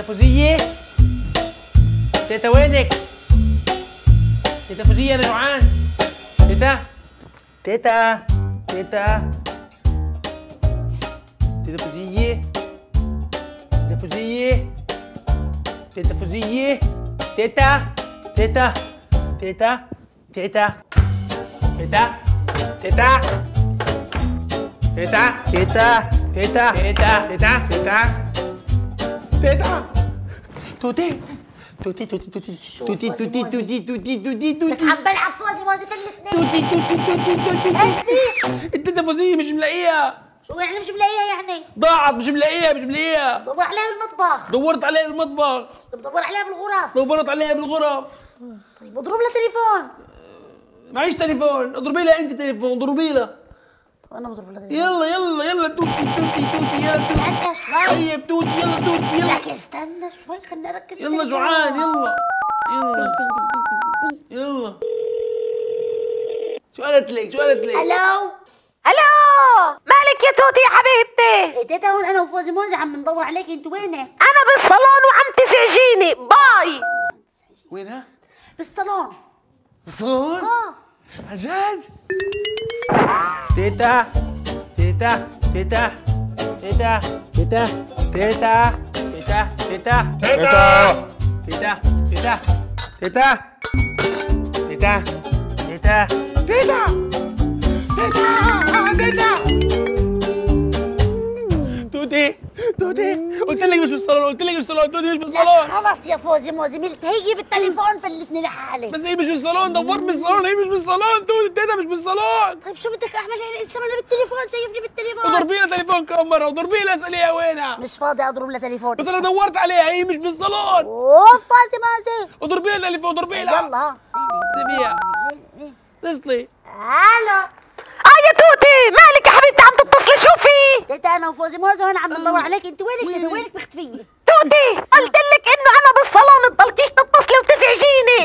تيتا فوزية، تيتا وينك؟ تيتا فوزية أنا جوعان. تيتا تيتا تيتا تيتا فوزية، تيتا فوزية، تيتا فوزية، تيتا تيتا تيتا تيتا تيتا تيتا تيتا تيتا تيتا تيتا تيتا تيتا تيتا توتي توتي توتي توتي توتي توتي توتي توتي توتي توتي عم بلعب فوزي موزي في الاثنين. توتي توتي توتي توتي التيتا فوزية مش ملاقيها. شو يعني مش ملاقيها؟ يعني ضاعت. مش ملاقيها مش ملاقيها. بدور عليها بالمطبخ. دورت عليها بالمطبخ. بدور عليها بالغرف. دورت عليها بالغرف. طيب اضرب لها تليفون. معيش تليفون. اضربي لها انت تليفون. اضربي لها. انا بضرب لها تليفون. يلا يلا يلا توتي توتي توتي يلا توتي. طيب توتي يلا توتي يلا. لك استنى شوي خليني اركز. يلا جوعان يلا يلا يلا. شو قالت لك؟ شو قالت لك؟ الو الو مالك يا توتي يا حبيبتي؟ تيتا هون انا وفوزي موزي عم ندور عليك. انت وينك؟ انا بالصالون وعم تزعجيني. باي. وينها؟ بالصالون. بالصالون؟ اه عن جد؟ تيتا تيتا تيتا تيتا تيتا تيتا تيتا تيتا تيتا تيتا تيتا تيتا تيتا تيتا تيتا توتي توتي قلت لك مش بالصالون. قلت لك مش بالصالون. توتي مش بالصالون. خلص يا فوزي موزي ملت. هيجي بالتليفون فلتني لحالي. بس هي مش بالصالون. دورت بالصالون. هي مش بالصالون. توتي التيتا مش بالصالون. طيب شو بدك اعمل هلا؟ لسه ما انا بالتليفون. شايفني بالتليفون. اضربي لها تليفون كم مره. اضربي لها اساليها وينها. مش فاضي اضرب لها تليفون. بس انا دورت عليها. هي مش بالصالون. اوف فوزي موزي اضربي لها تليفون. اضربي لها. يلا اضربيها. اتصلي. الو يا توتي مالك يا حبيبتي عم تتصلي؟ شوفي تيتا انا وفوزي موزي هون عم ندور عليك. انت وينك؟ وينك مختفيه؟ توتي قلت لك انه انا بالصالون. تضلكيش تتصلي وتزعجيني.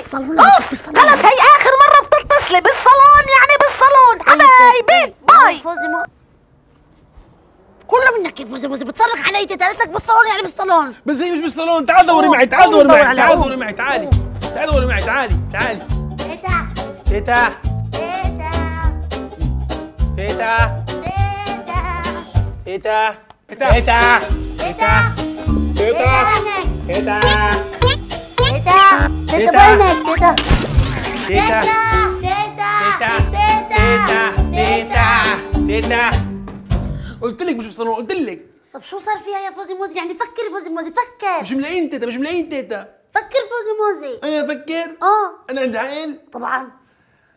بالصالون؟ خلص هي اخر مره بتتصلي. بالصالون يعني بالصالون حبايبي. باي. فوزي موزي كله منك يا فوزي موزي بتصرخ علي. تيتا قالت لك بالصالون يعني بالصالون. بس هي مش بالصالون. تعال دوري معي. تعال دوري معي. تعال دوري معي. تعالي تعال دوري معي. تعالي تعالي. تيتا تيتا تيتا تيتا تيتا تيتا تيتا تيتا تيتا تيتا. قلت لك مش بالصالون. قلت لك. طب شو صار فيها يا فوزي موزي؟ يعني فكر فوزي موزي فكر. مش ملاقين تيتا. مش ملاقين تيتا. فكر فوزي موزي. انا افكر؟ اه انا عندي عقل طبعا.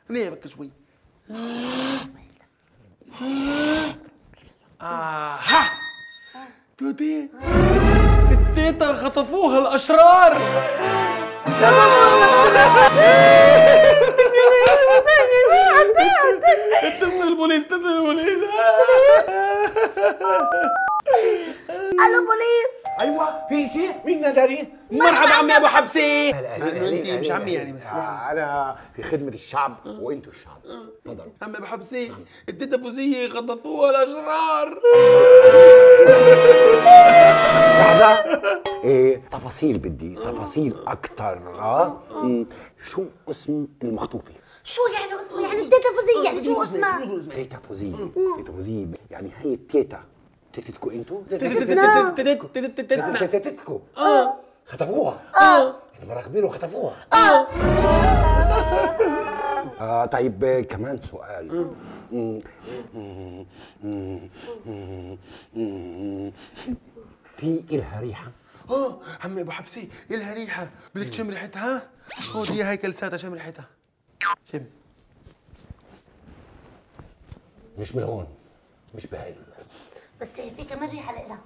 خليني افكر شوي. آها توتي التيتا خطفوها الأشرار. اتصل البوليس. اتصل البوليس. ألو بوليس. أيوة في شيء. مين نادرين؟ مرحبا عمي أبو حبسي. أنت مش عمي يعني بس أنا في خدمة الشعب وأنتوا الشعب. تفضلوا. عمي أبو حبسي التيتا فوزية خطفوها الأشرار. لحظة إيه تفاصيل. بدي تفاصيل أكتر. شو اسم المخطوفة؟ شو يعني اسمه؟ يعني التيتا فوزية يعني شو اسمها؟ تيتا فوزية. تيتا فوزية يعني هي التيتا تيتتكو. انتو تيتتكو خطفوها. يعني مراقبين وخطفوها. طيب كمان سؤال. في الها ريحه؟ عمي ابو حبسي الها ريحه. بدك تشم ريحتها؟ خذ هي كلساتها شم ريحتها. شم. مش من هون. مش بهاي. بس في كمان ريحه لها.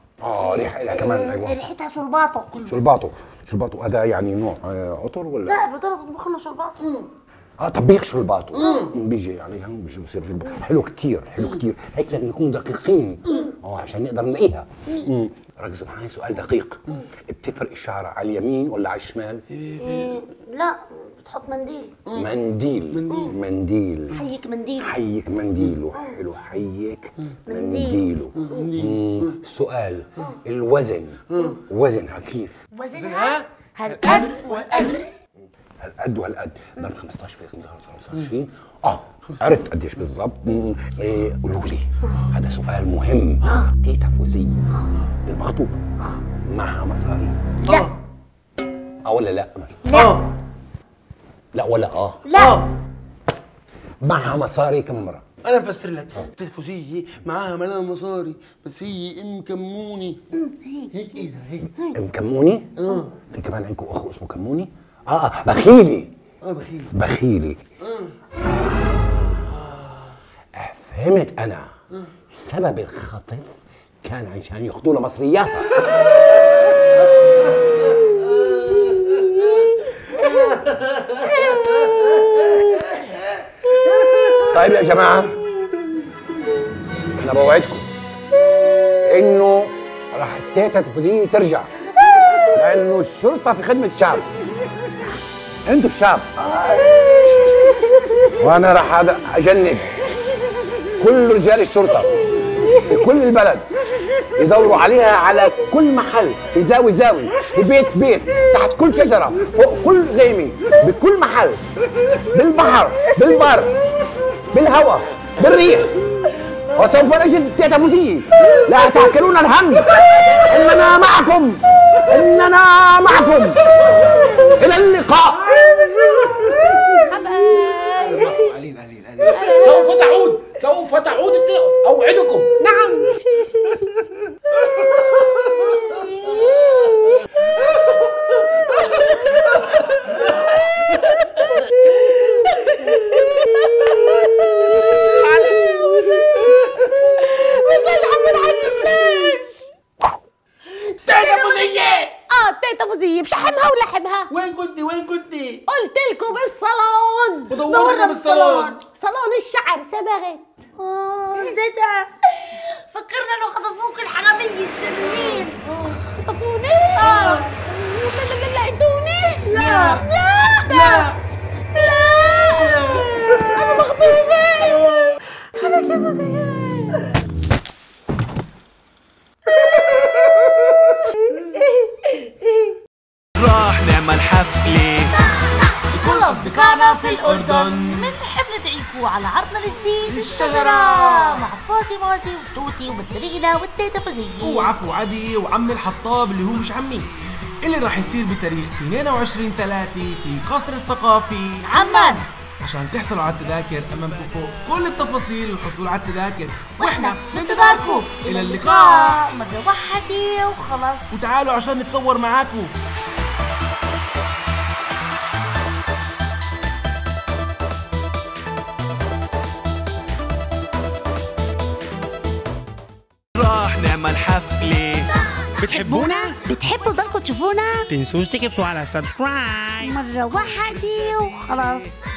ريحه لها كمان. ايوه ريحتها شرباطو. شرباطو. شرباطو هذا يعني نوع عطر ولا؟ لا بضل يطبخوا لنا شرباطو. طبيخ شرباطو. بيجي يعني هون بيجي بصير شرباطو. حلو كثير حلو كثير. هيك لازم نكون دقيقين عشان نقدر نلاقيها. ركزوا معي سؤال دقيق. بتفرق الشعره على اليمين ولا على الشمال؟ لا بتحط منديل. منديل. منديل. حيك منديل. حيك منديله. حلو حيك منديله. السؤال الوزن وزنها كيف؟ وزنها هالقد وهالقد ده ب 15 في 2023 عرفت قديش بالظبط. قولوا لي هذا سؤال مهم. تيتا فوزي المخطوفه معها مصاري؟ لا. ولا لا؟ لا. لا ولا لا. معها مصاري كم مره؟ انا مفسر لك. تيتا فوزي معاها ملها مصاري، بس هي ام كموني هيك ايدها هيك. ام كموني؟ في كمان عندكم اخو اسمه كموني؟ بخيلي. بخيلي. بخيلي. فهمت انا. سبب الخطف كان عشان ياخذوا له مصرياتها. طيب يا جماعة، أنا بوعدكم إنه راح التيتا تفوزي ترجع، لأنه الشرطة في خدمة الشعب، أنتوا الشعب، وأنا راح أجنب كل رجال الشرطة في كل البلد يدوروا عليها على كل محل، في زاوي زاوي، في بيت بيت، تحت كل شجرة، فوق كل غيمة، بكل محل، بالبحر، بالبر، بالهواء، بالريح، وسوف نجد تيتا فوزي. لا تحكلون الهم، اننا معكم، اننا معكم. الى اللقاء. قليل قليل قليل. سوف تعود، سوف تعود، اوعدكم. نعم. تيتا فوزي بشحمها ولحمها. وين كنتي وين كنتي؟ قلت لكم بالصالون. ودورنا بالصالون، صالون الشعر صبغت. تيتا فكرنا انه خطفوك الحرامية الجنين. خطفوني؟ لا لا لا لقيتوني؟ لا لا لا لا انا مخطوفة. انا كيف زي أصدقائنا في الأردن، بنحب ندعيكم على عرضنا الجديد الشجرة، مع فوزي موزي وتوتي والمندلينا والتيتا فوزي وعفو عدي وعم الحطاب اللي هو مش عمي، اللي راح يصير بتاريخ 22/3 في قصر الثقافي عمان. عشان تحصلوا على التذاكر أمامكم فوق كل التفاصيل للحصول على التذاكر، وإحنا بانتظاركم. إلى اللقاء. مرة واحدة وخلص، وتعالوا عشان نتصور معاكم. نعمل حفلة. بتحبونا؟ بتحبوا ضلكم تشوفونا؟ تنسوش تكبسوا على سبسكرايب. مرة واحدة وخلاص.